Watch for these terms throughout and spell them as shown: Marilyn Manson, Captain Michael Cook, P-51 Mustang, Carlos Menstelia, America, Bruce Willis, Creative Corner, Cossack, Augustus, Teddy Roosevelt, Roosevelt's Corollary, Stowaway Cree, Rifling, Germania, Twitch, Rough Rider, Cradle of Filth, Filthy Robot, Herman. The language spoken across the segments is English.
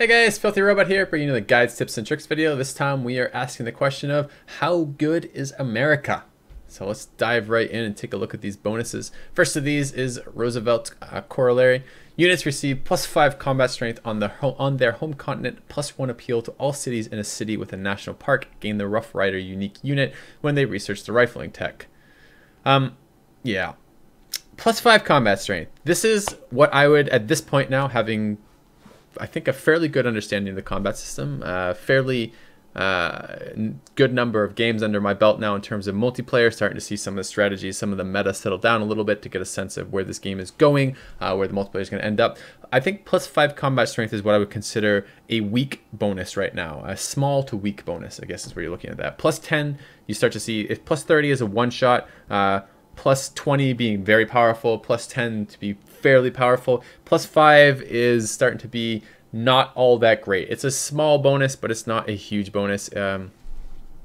Hey guys, Filthy Robot here, bringing you the guides, tips, and tricks video. This time we are asking the question of how good is America? So let's dive right in and take a look at these bonuses. First of these is Roosevelt's Corollary. Units receive +5 combat strength on their home continent, +1 appeal to all cities in a city with a national park. Gain the Rough Rider unique unit when they research the rifling tech. Yeah. +5 combat strength. This is what I would, at this point now, having I think a fairly good understanding of the combat system, fairly good number of games under my belt now in terms of multiplayer, starting to see some of the strategies, some of the meta settle down a little bit to get a sense of where this game is going, where the multiplayer is going to end up. I think +5 combat strength is what I would consider a weak bonus right now, a small to weak bonus, I guess is where you're looking at that. +10, you start to see, if +30 is a one shot, +20 being very powerful, +10 to be fairly powerful, +5 is starting to be not all that great. It's a small bonus, but it's not a huge bonus.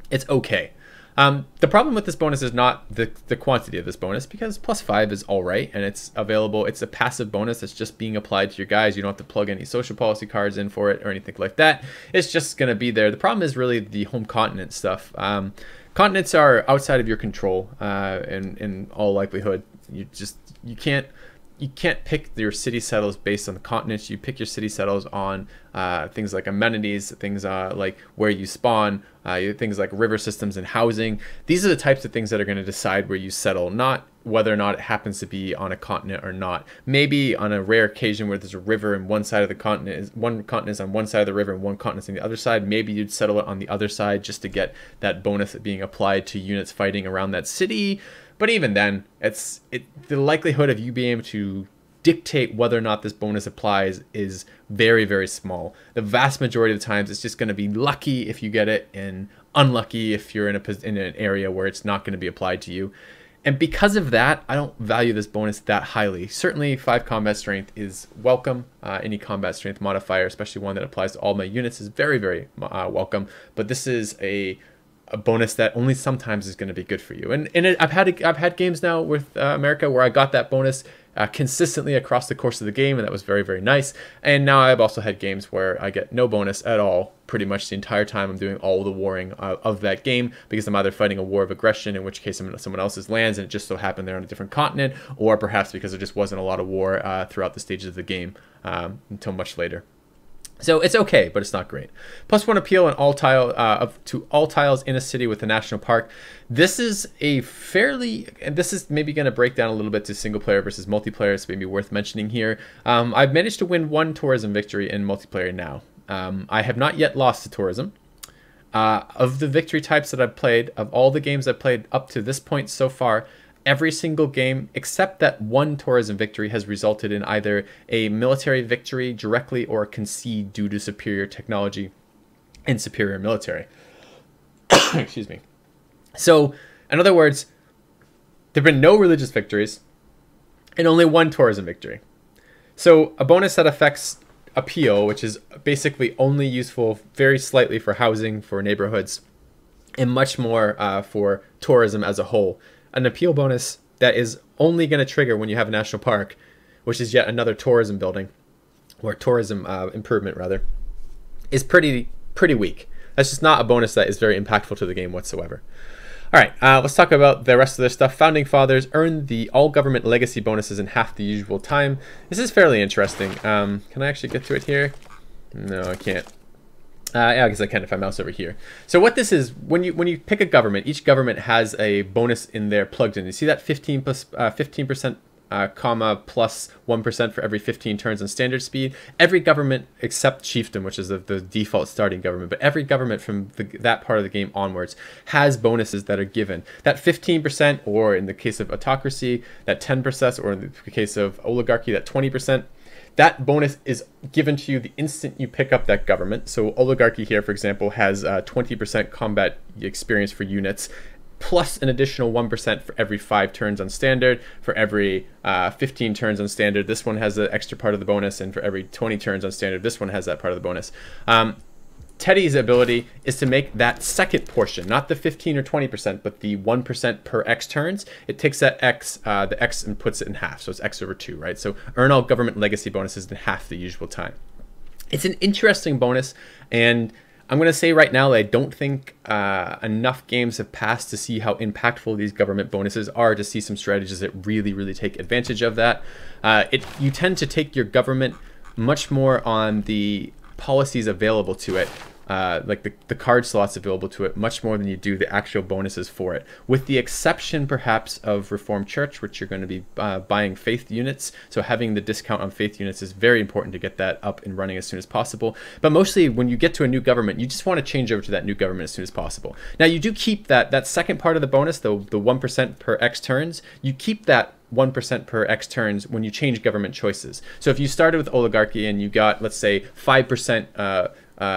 It's okay. The problem with this bonus is not the quantity of this bonus, because +5 is all right and it's available. It's a passive bonus that's just being applied to your guys. You don't have to plug any social policy cards in for it or anything like that. It's just going to be there. The problem is really the home continent stuff. Continents are outside of your control, and in all likelihood, you can't pick your city settles based on the continents. You pick your city settles on things like amenities, things like where you spawn, things like river systems and housing. These are the types of things that are going to decide where you settle, not whether or not it happens to be on a continent or not. Maybe on a rare occasion where there's a river and one side of the continent is on one side of the river and one continent's on the other side, maybe you'd settle it on the other side just to get that bonus being applied to units fighting around that city. But even then, the likelihood of you being able to dictate whether or not this bonus applies is very, very small. The vast majority of the times, it's just going to be lucky if you get it, and unlucky if you're in an area where it's not going to be applied to you. And because of that, I don't value this bonus that highly. Certainly, 5 combat strength is welcome. Any combat strength modifier, especially one that applies to all my units, is very, very welcome. But this is a bonus that only sometimes is going to be good for you. I've had games now with America where I got that bonus consistently across the course of the game, and that was very, very nice. And now I've also had games where I get no bonus at all pretty much the entire time I'm doing all the warring of that game, because I'm either fighting a war of aggression, in which case I'm in someone else's lands and it just so happened they're on a different continent, or perhaps because there just wasn't a lot of war throughout the stages of the game until much later. So it's okay, but it's not great. +1 appeal on all to all tiles in a city with a national park. This is a fairly, and this is maybe going to break down a little bit to single player versus multiplayer. It's maybe worth mentioning here. I've managed to win one tourism victory in multiplayer now. I have not yet lost to tourism. Of the victory types that I've played, of all the games I've played up to this point so far, every single game except that one tourism victory has resulted in either a military victory directly or a concede due to superior technology and superior military. Excuse me. So, in other words, there have been no religious victories and only one tourism victory. So, a bonus that affects appeal, which is basically only useful very slightly for housing, for neighborhoods, and much more for tourism as a whole. An appeal bonus that is only going to trigger when you have a national park, which is yet another tourism building, or tourism improvement rather, is pretty weak. That's just not a bonus that is very impactful to the game whatsoever. All right, let's talk about the rest of this stuff. Founding Fathers earned the all-government legacy bonuses in half the usual time. This is fairly interesting. Can I actually get to it here? No, I can't. Yeah, I guess I can if I mouse over here. So what this is, when you pick a government, each government has a bonus in there plugged in. You see that 15% comma plus 1% for every 15 turns on standard speed. Every government except chieftain, which is the default starting government, but every government from that part of the game onwards has bonuses that are given. That 15%, or in the case of autocracy, that 10%, or in the case of oligarchy, that 20%. That bonus is given to you the instant you pick up that government. So oligarchy here, for example, has 20% combat experience for units, plus an additional 1% for every 5 turns on standard, for every 15 turns on standard. This one has the extra part of the bonus, and for every 20 turns on standard, this one has that part of the bonus. Teddy's ability is to make that second portion, not the 15 or 20%, but the 1% per X turns. It takes that X, the X, and puts it in half. So it's X over 2, right? So earn all government legacy bonuses in half the usual time. It's an interesting bonus, and I'm going to say right now that I don't think enough games have passed to see how impactful these government bonuses are, to see some strategies that really, really take advantage of that. You tend to take your government much more on the policies available to it, like the card slots available to it, much more than you do the actual bonuses for it, with the exception perhaps of Reformed Church, which you're going to be buying faith units, so having the discount on faith units is very important to get that up and running as soon as possible. But mostly when you get to a new government, you just want to change over to that new government as soon as possible. Now you do keep that second part of the bonus, the 1% per X turns. You keep that 1% per X turns when you change government choices. So if you started with oligarchy and you got, let's say, 5%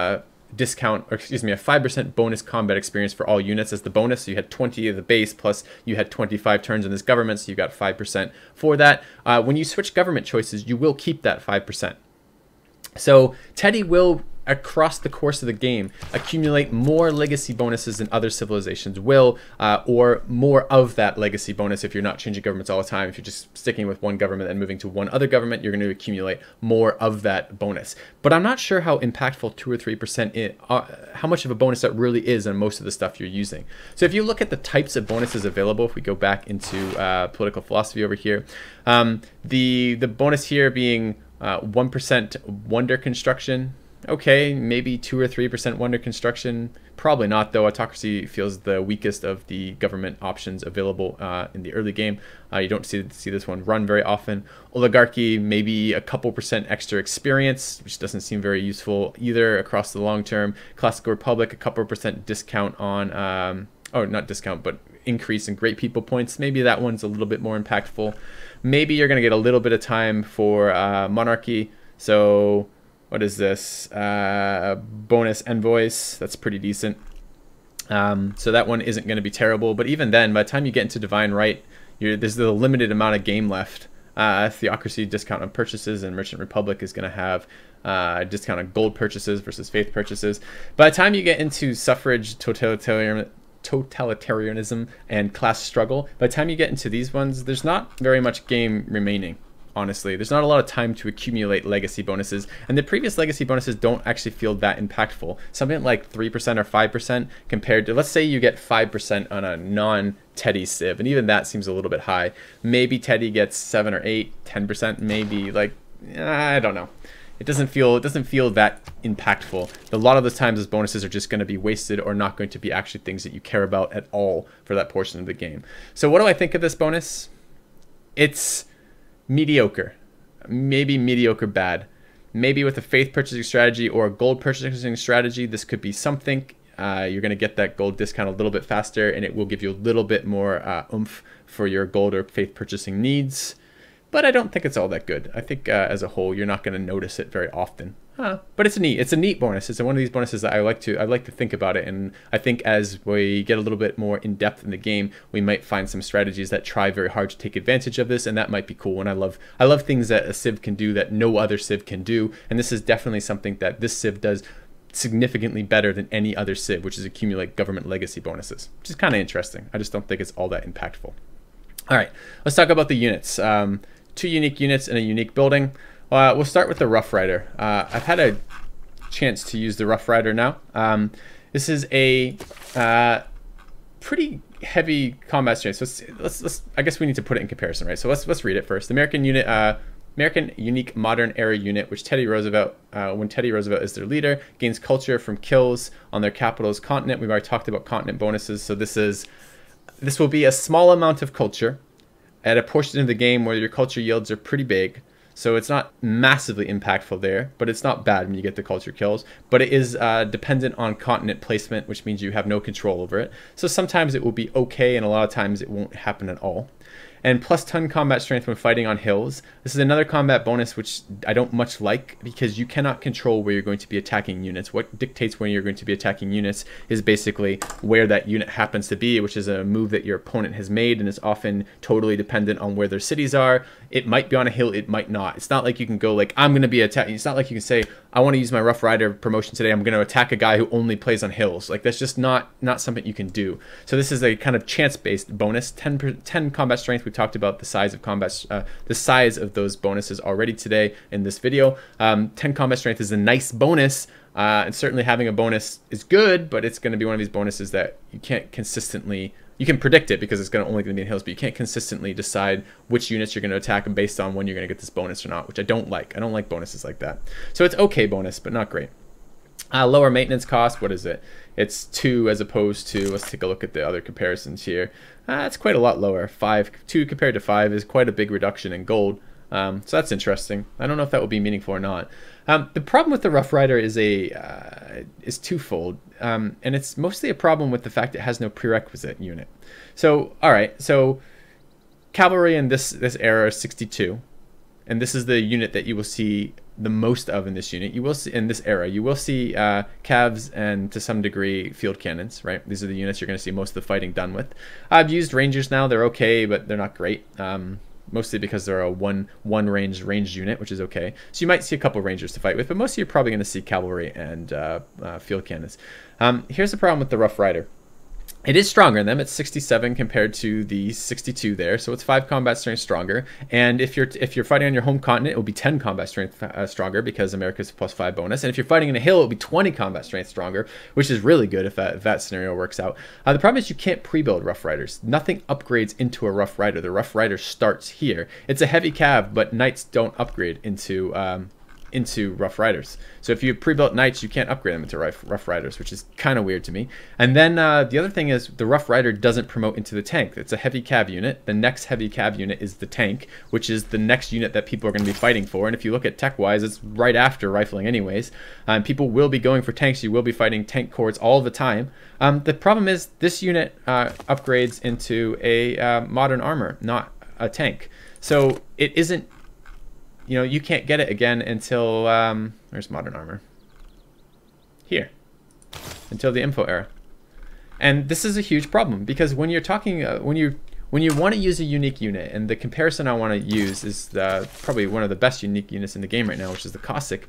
discount, or excuse me, a 5% bonus combat experience for all units as the bonus, so you had 20 of the base, plus you had 25 turns in this government, so you got 5% for that. When you switch government choices, you will keep that 5%. So Teddy will, across the course of the game, accumulate more legacy bonuses than other civilizations will, or more of that legacy bonus if you're not changing governments all the time. If you're just sticking with one government and moving to one other government, you're going to accumulate more of that bonus. But I'm not sure how impactful 2 or 3% is, how much of a bonus that really is on most of the stuff you're using. So if you look at the types of bonuses available, if we go back into political philosophy over here, the bonus here being 1% wonder construction. Okay, maybe 2 or 3% wonder construction. Probably not, though. Autocracy feels the weakest of the government options available in the early game. You don't see this one run very often. Oligarchy, maybe a couple % extra experience, which doesn't seem very useful either across the long term. Classical Republic, a couple % discount on, oh, not discount, but increase in great people points. Maybe that one's a little bit more impactful. Maybe you're going to get a little bit of time for monarchy. So what is this? Bonus envoys. That's pretty decent. So that one isn't going to be terrible. But even then, by the time you get into divine right, there's a limited amount of game left. Theocracy discount on purchases, and merchant republic is going to have discount on gold purchases versus faith purchases. By the time you get into suffrage, totalitarianism, and class struggle, by the time you get into these ones, there's not very much game remaining. Honestly, there's not a lot of time to accumulate legacy bonuses, and the previous legacy bonuses don't actually feel that impactful. Something like 3% or 5% compared to, let's say you get 5% on a non-Teddy civ, and even that seems a little bit high. Maybe Teddy gets 7 or 8, 10%, maybe, like, I don't know. It doesn't feel that impactful. A lot of the times those bonuses are just going to be wasted or not going to be actually things that you care about at all for that portion of the game. So what do I think of this bonus? It's mediocre, maybe mediocre bad. Maybe with a faith purchasing strategy or a gold purchasing strategy, this could be something. You're going to get that gold discount a little bit faster, and it will give you a little bit more oomph for your gold or faith purchasing needs. But I don't think it's all that good. I think as a whole, you're not going to notice it very often. But it's a neat bonus. It's one of these bonuses that I like to think about it, and I think as we get a little bit more in depth in the game, we might find some strategies that try very hard to take advantage of this, and that might be cool. And I love things that a civ can do that no other civ can do, and this is definitely something that this civ does significantly better than any other civ, which is accumulate government legacy bonuses, which is kind of interesting. I just don't think it's all that impactful. All right, let's talk about the units. 2 unique units in a unique building. We'll start with the Rough Rider. I've had a chance to use the Rough Rider now. This is a pretty heavy combat strategy. So let's I guess we need to put it in comparison, right? So let's read it first. The American unit, American unique modern era unit, which Teddy Roosevelt, when Teddy Roosevelt is their leader, gains culture from kills on their capital's continent. We've already talked about continent bonuses, so this will be a small amount of culture at a portion of the game where your culture yields are pretty big. So it's not massively impactful there, but it's not bad when you get the culture kills. But it is dependent on continent placement, which means you have no control over it. So sometimes it will be okay, and a lot of times it won't happen at all. And +10 combat strength when fighting on hills. This is another combat bonus which I don't much like, because you cannot control where you're going to be attacking units. What dictates when you're going to be attacking units is basically where that unit happens to be, which is a move that your opponent has made and is often totally dependent on where their cities are. It might be on a hill, it might not. It's not like you can go like, I'm going to be attacking. It's not like you can say, I want to use my Rough Rider promotion today. I'm going to attack a guy who only plays on hills. Like, that's just not something you can do. So this is a kind of chance-based bonus. 10 combat strength. We talked about the size of combat, the size of those bonuses already today in this video. 10 combat strength is a nice bonus. And certainly having a bonus is good, but it's going to be one of these bonuses that you can't consistently... You can predict it because it's only going to be in hills, but you can't consistently decide which units you're going to attack and based on when you're going to get this bonus or not, which I don't like. I don't like bonuses like that. So it's okay bonus, but not great. Lower maintenance cost, what is it? It's 2 as opposed to, let's take a look at the other comparisons here. It's quite a lot lower. 2 compared to 5 is quite a big reduction in gold. So that's interesting. I don't know if that will be meaningful or not. The problem with the Rough Rider is twofold, and it's mostly a problem with the fact it has no prerequisite unit. So, all right, so cavalry in this era is 62, and this is the unit that you will see the most of in this unit. You will see in this era, you will see cavs and to some degree field cannons, right? These are the units you're going to see most of the fighting done with. I've used Rangers now; they're okay, but they're not great. Mostly because they're a one ranged unit, which is okay. So you might see a couple Rangers to fight with, but mostly you're probably going to see cavalry and field cannons. Here's the problem with the Rough Rider. It is stronger than them. It's 67 compared to the 62 there, so it's 5 combat strength stronger. And if you're fighting on your home continent, it will be 10 combat strength stronger because America's +5 bonus. And if you're fighting in a hill, it will be 20 combat strength stronger, which is really good if that scenario works out. The problem is you can't pre-build Rough Riders. Nothing upgrades into a Rough Rider. The Rough Rider starts here. It's a heavy cav, but knights don't upgrade into Rough Riders. So if you pre-built knights, you can't upgrade them into Rough Riders, which is kind of weird to me. And then the other thing is the Rough Rider doesn't promote into the tank. It's a heavy cav unit. The next heavy cav unit is the tank, which is the next unit that people are going to be fighting for. And if you look at tech-wise, it's right after rifling anyways. People will be going for tanks. You will be fighting tank corps all the time. The problem is this unit upgrades into a modern armor, not a tank. So it isn't... You know, you can't get it again until, where's modern armor? Here, until the info era. And this is a huge problem because when you're talking, when you want to use a unique unit, and the comparison I want to use is probably one of the best unique units in the game right now, which is the Cossack.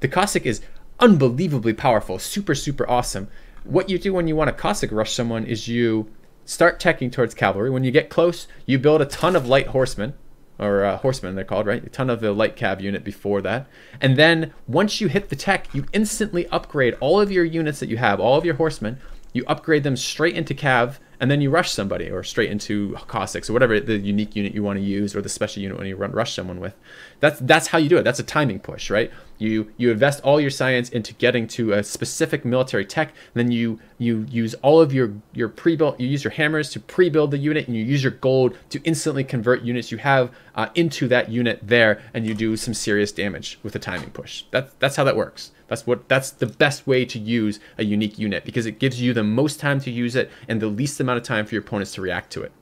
The Cossack is unbelievably powerful, super, super awesome. What you do when you want to Cossack rush someone is you start teching towards cavalry. When you get close, you build a ton of light horsemen, or horsemen they're called, right? A ton of the light cav unit before that. And then once you hit the tech, you instantly upgrade all of your units that you have, all of your horsemen, you upgrade them straight into cav, and then you rush somebody, or straight into Cossacks, or whatever the unique unit you want to use, or the special unit when you rush someone with. That's how you do it. That's a timing push, right? You invest all your science into getting to a specific military tech, then you use all of your pre-built, you use your hammers to pre-build the unit, and you use your gold to instantly convert units you have into that unit there, and you do some serious damage with a timing push. That's how that works. That's the best way to use a unique unit because it gives you the most time to use it and the least amount of time for your opponents to react to it.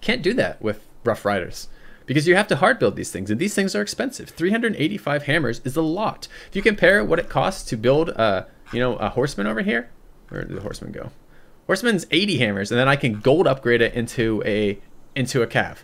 Can't do that with Rough Riders because you have to hard build these things, and these things are expensive. 385 hammers is a lot. If you compare what it costs to build a horseman over here, where did the horseman go? Horseman's 80 hammers, and then I can gold upgrade it into a cav.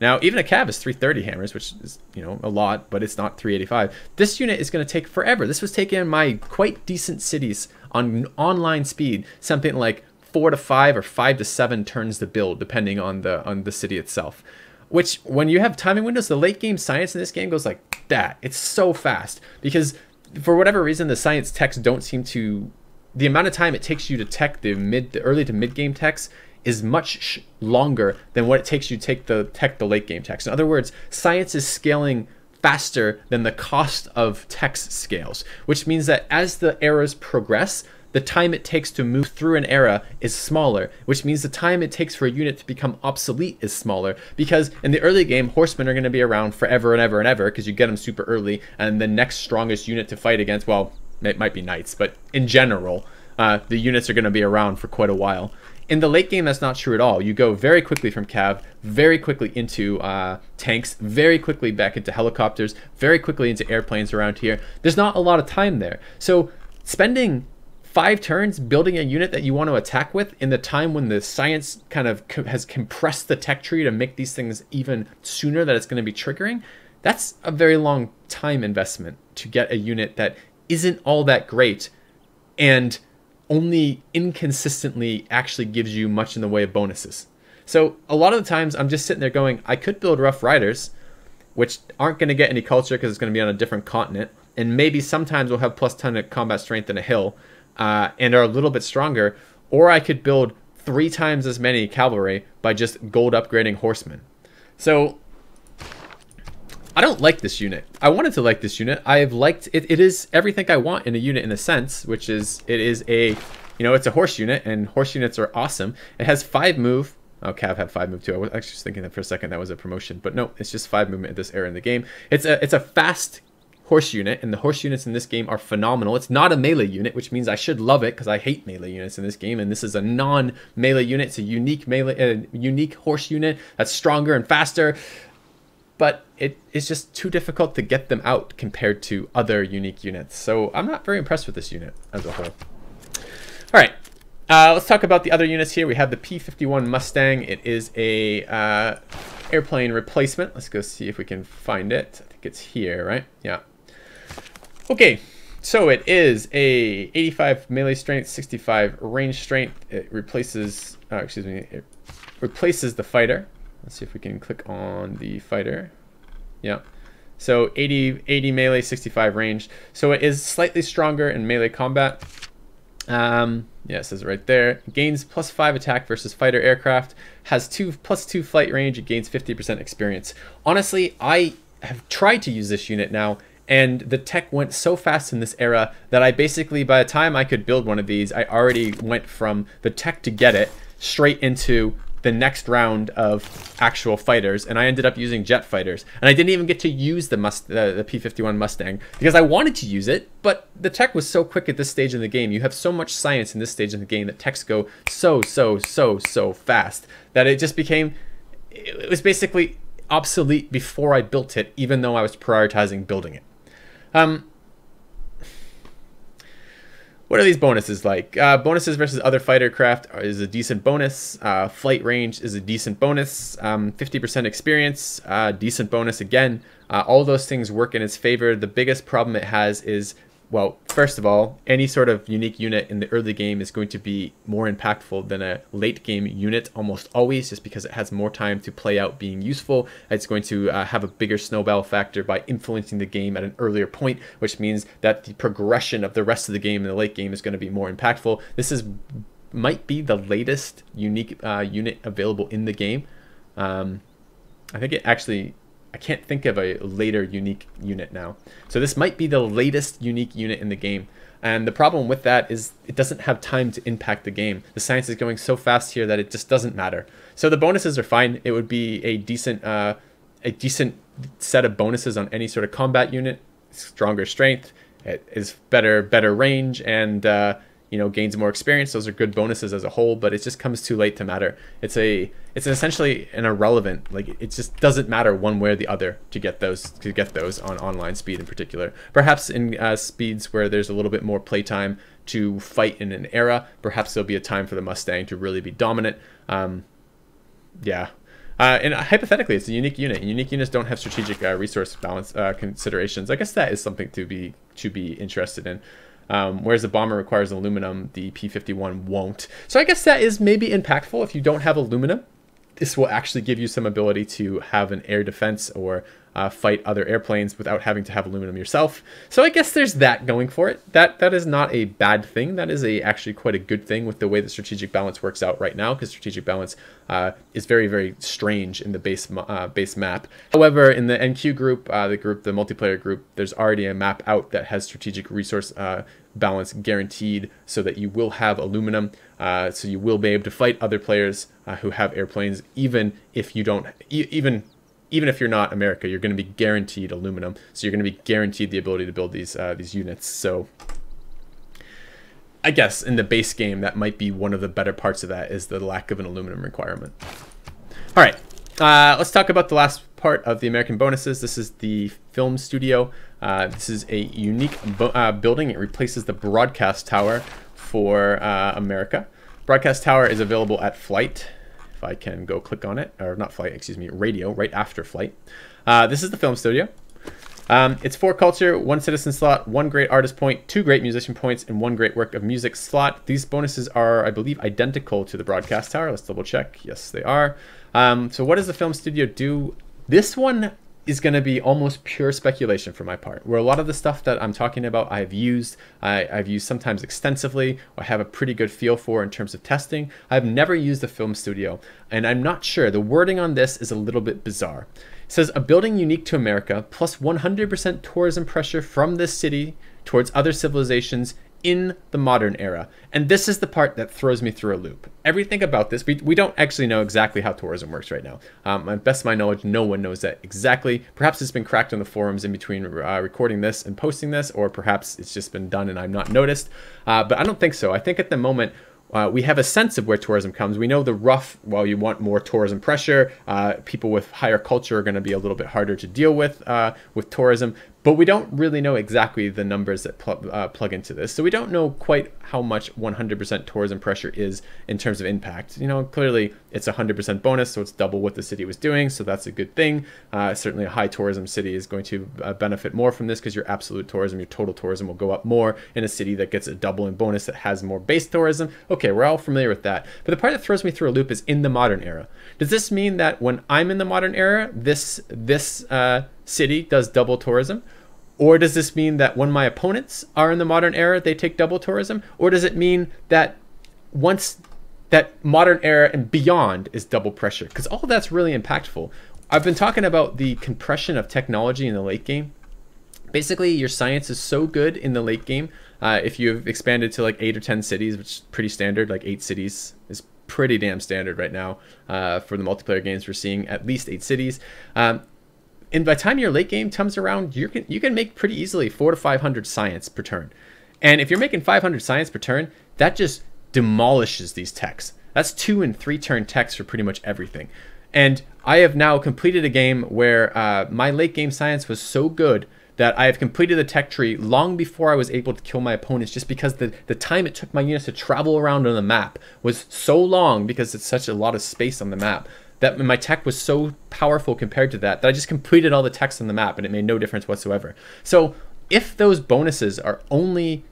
Now, even a cav is 330 hammers, which is, you know, a lot, but it's not 385. This unit is going to take forever. This was taken in my quite decent cities on online speed, something like 4 to 5 or 5 to 7 turns to build, depending on the city itself. Which, when you have timing windows, the late game science in this game goes like that. It's so fast because, for whatever reason, the science techs don't seem to. The amount of time it takes you to tech the early to mid game techs is much longer than what it takes you to tech the late game techs. In other words, science is scaling faster than the cost of techs scales, which means that as the eras progress, the time it takes to move through an era is smaller, which means the time it takes for a unit to become obsolete is smaller, because in the early game, horsemen are going to be around forever and ever and ever because you get them super early, and the next strongest unit to fight against, well, it might be knights, but in general, the units are going to be around for quite a while. In the late game, that's not true at all. You go very quickly from cav, very quickly into tanks, very quickly back into helicopters, very quickly into airplanes around here. There's not a lot of time there. So spending 5 turns building a unit that you want to attack with in the time when the science kind of has compressed the tech tree to make these things even sooner that it's going to be triggering, that's a very long time investment to get a unit that isn't all that great and only inconsistently actually gives you much in the way of bonuses. So a lot of the times I'm just sitting there going, I could build Rough Riders, which aren't going to get any culture because it's going to be on a different continent. And maybe sometimes we'll have +10 of combat strength and a hill and are a little bit stronger. Or I could build 3 times as many cavalry by just gold upgrading horsemen. So I don't like this unit. I wanted to like this unit. I have liked it. It is everything I want in a unit in a sense, which is it is a, you know, it's a horse unit and horse units are awesome. It has 5 move. Oh, Cav had 5 move too. I was actually thinking that for a second that was a promotion, but no, it's just 5 movement at this era in the game. It's a fast horse unit, and the horse units in this game are phenomenal. It's not a melee unit, which means I should love it because I hate melee units in this game, and this is a non-melee unit. It's a unique melee, unique horse unit that's stronger and faster, but it is just too difficult to get them out compared to other unique units. So I'm not very impressed with this unit as a whole. All right. Let's talk about the other units here. We have the P-51 Mustang. It is a airplane replacement. Let's go see if we can find it. I think it's here, right? Yeah. Okay, so it is a 85 melee strength, 65 range strength. It replaces, it replaces the fighter. Let's see if we can click on the fighter. Yeah. So 80 melee, 65 range. So it is slightly stronger in melee combat. Yeah, it says right there. Gains +5 attack versus fighter aircraft. Has +2 flight range. It gains 50% experience. Honestly, I have tried to use this unit now, and the tech went so fast in this era that I basically, by the time I could build one of these, I already went from the tech to get it straight into the next round of actual fighters, and I ended up using jet fighters. And I didn't even get to use the P-51 Mustang because I wanted to use it, but the tech was so quick at this stage in the game. You have so much science in this stage in the game that techs go so fast that it just became, it was basically obsolete before I built it, even though I was prioritizing building it. What are these bonuses like? Bonuses versus other fighter craft is a decent bonus. Flight range is a decent bonus. 50% experience, decent bonus again. All those things work in its favor. The biggest problem it has is, well, first of all, any sort of unique unit in the early game is going to be more impactful than a late game unit almost always, just because it has more time to play out being useful. It's going to have a bigger snowball factor by influencing the game at an earlier point, which means that the progression of the rest of the game in the late game is going to be more impactful. This is might be the latest unique unit available in the game. I think it actually... I can't think of a later unique unit now. So this might be the latest unique unit in the game. And the problem with that is it doesn't have time to impact the game. The science is going so fast here that it just doesn't matter. So the bonuses are fine. It would be a decent set of bonuses on any sort of combat unit. Stronger strength, it is better range, and you know, gains more experience. Those are good bonuses as a whole, but it just comes too late to matter. It's essentially an irrelevant, like it just doesn't matter one way or the other to get those on online speed in particular. Perhaps in speeds where there's a little bit more playtime to fight in an era, perhaps there'll be a time for the Mustang to really be dominant. Yeah. And hypothetically, it's a unique unit. Unique units don't have strategic resource balance considerations. I guess that is something to be interested in. Whereas the bomber requires aluminum, the P-51 won't. So I guess that is maybe impactful. If you don't have aluminum, this will actually give you some ability to have an air defense or fight other airplanes without having to have aluminum yourself. So I guess there's that going for it. That is not a bad thing. That is actually quite a good thing with the way that strategic balance works out right now, because strategic balance is very, very strange in the base map. However, in the NQ group, the multiplayer group, there's already a map out that has strategic resource balance guaranteed, so that you will have aluminum, so you will be able to fight other players who have airplanes, even if you're not America. You're going to be guaranteed aluminum, so you're going to be guaranteed the ability to build these units. So I guess in the base game, that might be one of the better parts of that, is the lack of an aluminum requirement. All right, let's talk about the last part of the American bonuses. This is the film studio. This is a unique building. It replaces the broadcast tower for America. Broadcast tower is available at flight. If I can go click on it, or not flight, excuse me, radio, right after flight. This is the film studio. It's 4 culture, 1 citizen slot, 1 great artist point, 2 great musician points, and 1 great work of music slot. These bonuses are, I believe, identical to the broadcast tower. Let's double check. Yes, they are. So what does the film studio do? This one is going to be almost pure speculation for my part, where a lot of the stuff that I'm talking about I've used sometimes extensively, or I have a pretty good feel for in terms of testing. I've never used the film studio, and I'm not sure. The wording on this is a little bit bizarre. It says, a building unique to America, plus 100% tourism pressure from this city towards other civilizations in the modern era. And this is the part that throws me through a loop. Everything about this, we don't actually know exactly how tourism works right now. Best of my knowledge, no one knows that exactly. Perhaps it's been cracked on the forums in between recording this and posting this, or perhaps it's just been done and I've not noticed. But I don't think so. I think at the moment, we have a sense of where tourism comes. We know the rough, well, you want more tourism pressure. People with higher culture are going to be a little bit harder to deal with tourism. But we don't really know exactly the numbers that plug into this. So we don't know quite how much 100% tourism pressure is in terms of impact. You know, clearly it's 100% bonus, so it's double what the city was doing. So that's a good thing. Certainly a high tourism city is going to benefit more from this because your absolute tourism, your total tourism will go up more in a city that gets a double in bonus that has more base tourism. Okay, we're all familiar with that. But the part that throws me through a loop is in the modern era. Does this mean that when I'm in the modern era, this city does double tourism? Or does this mean that when my opponents are in the modern era, they take double tourism? Or does it mean that once that modern era and beyond is double pressure? Because all of that's really impactful. I've been talking about the compression of technology in the late game. Basically, your science is so good in the late game. If you've expanded to like 8 or 10 cities, which is pretty standard, like 8 cities is pretty damn standard right now for the multiplayer games. We're seeing at least 8 cities. And by the time your late game comes around, you can make pretty easily 400 to 500 science per turn. And if you're making 500 science per turn, that just demolishes these techs. That's 2- and 3- turn techs for pretty much everything. And I have now completed a game where my late game science was so good that I have completed the tech tree long before I was able to kill my opponents, just because the time it took my units to travel around on the map was so long, because it's such a lot of space on the map, that my tech was so powerful compared to that I just completed all the techs on the map and it made no difference whatsoever. So if those bonuses are only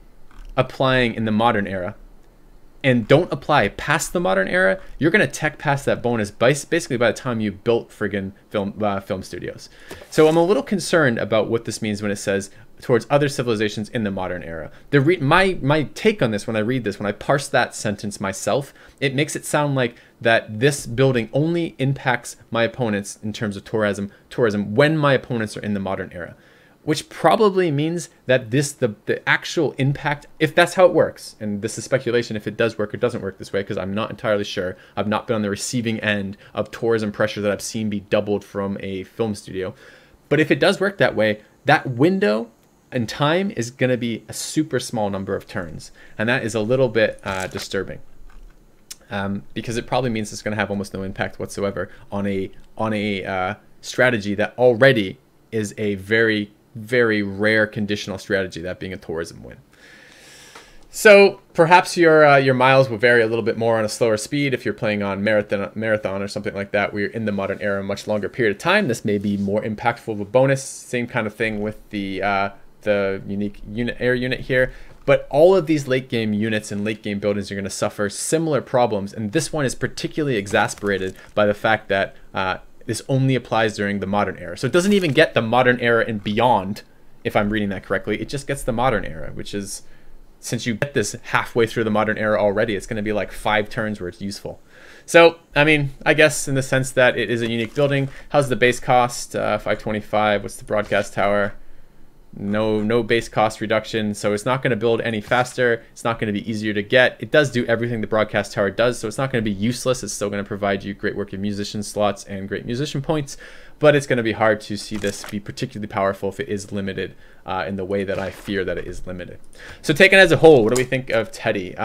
applying in the modern era and don't apply past the modern era, you're gonna tech past that bonus basically by the time you built friggin' film studios. So I'm a little concerned about what this means when it says towards other civilizations in the modern era. My take on this, when I read this, when I parse that sentence myself, it makes it sound like that this building only impacts my opponents in terms of tourism when my opponents are in the modern era, which probably means that the actual impact, if that's how it works, and this is speculation if it does work or doesn't work this way, because I'm not entirely sure. I've not been on the receiving end of tourism pressure that I've seen be doubled from a film studio. But if it does work that way, that window and time is going to be a super small number of turns. And that is a little bit disturbing, because it probably means it's going to have almost no impact whatsoever on a strategy that already is a very, very rare conditional strategy, that being a tourism win. So perhaps your miles will vary a little bit more on a slower speed if you're playing on marathon or something like that. We're in the modern era a much longer period of time. This may be more impactful of a bonus. Same kind of thing with the unique air unit here. But all of these late game units and late game buildings are going to suffer similar problems, and this one is particularly exacerbated by the fact that this only applies during the modern era. So it doesn't even get the modern era and beyond, if I'm reading that correctly. It just gets the modern era, which is, since you get this halfway through the modern era already, it's going to be like 5 turns where it's useful. So, I mean, I guess in the sense that it is a unique building. How's the base cost? 525. What's the broadcast tower? No base cost reduction, so it's not going to build any faster. It's not going to be easier to get. It does do everything the broadcast tower does, so it's not going to be useless. It's still going to provide you great work in musician slots and great musician points, but it's going to be hard to see this be particularly powerful if it is limited in the way that I fear that it is limited. So taken as a whole, what do we think of Teddy?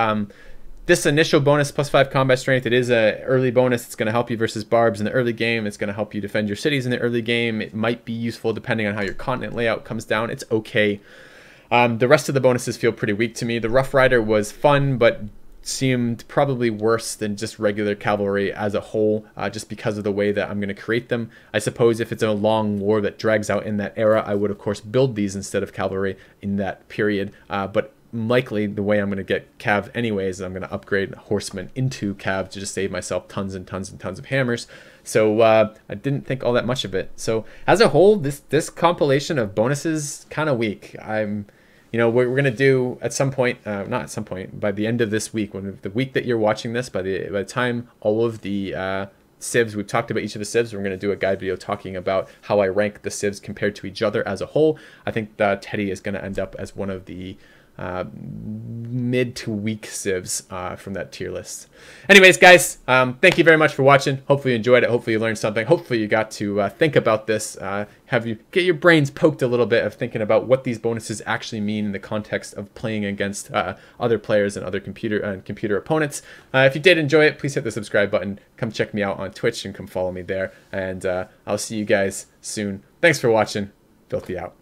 This initial bonus, plus 5 combat strength, it is an early bonus. It's going to help you versus barbs in the early game. It's going to help you defend your cities in the early game. It might be useful depending on how your continent layout comes down. It's okay. The rest of the bonuses feel pretty weak to me. The Rough Rider was fun, but seemed probably worse than just regular cavalry as a whole, just because of the way that I'm going to create them. I suppose if it's a long war that drags out in that era, I would of course build these instead of cavalry in that period, but likely the way I'm going to get cav anyways, I'm going to upgrade horsemen into cav to just save myself tons and tons and tons of hammers. So I didn't think all that much of it. So as a whole, this compilation of bonuses kind of weak. You know, what we're going to do at some point, not at some point, by the end of this week, when the week that you're watching this, by the time all of the civs, we've talked about each of the civs, we're going to do a guide video talking about how I rank the civs compared to each other as a whole. I think Teddy is going to end up as one of the mid to weak civs from that tier list. Anyways, guys, thank you very much for watching. Hopefully you enjoyed it. Hopefully you learned something. Hopefully you got to think about this, have you get your brains poked a little bit of thinking about what these bonuses actually mean in the context of playing against other players and other computer opponents. If you did enjoy it, please hit the subscribe button. Come check me out on Twitch and come follow me there, and I'll see you guys soon. Thanks for watching. Filthy out.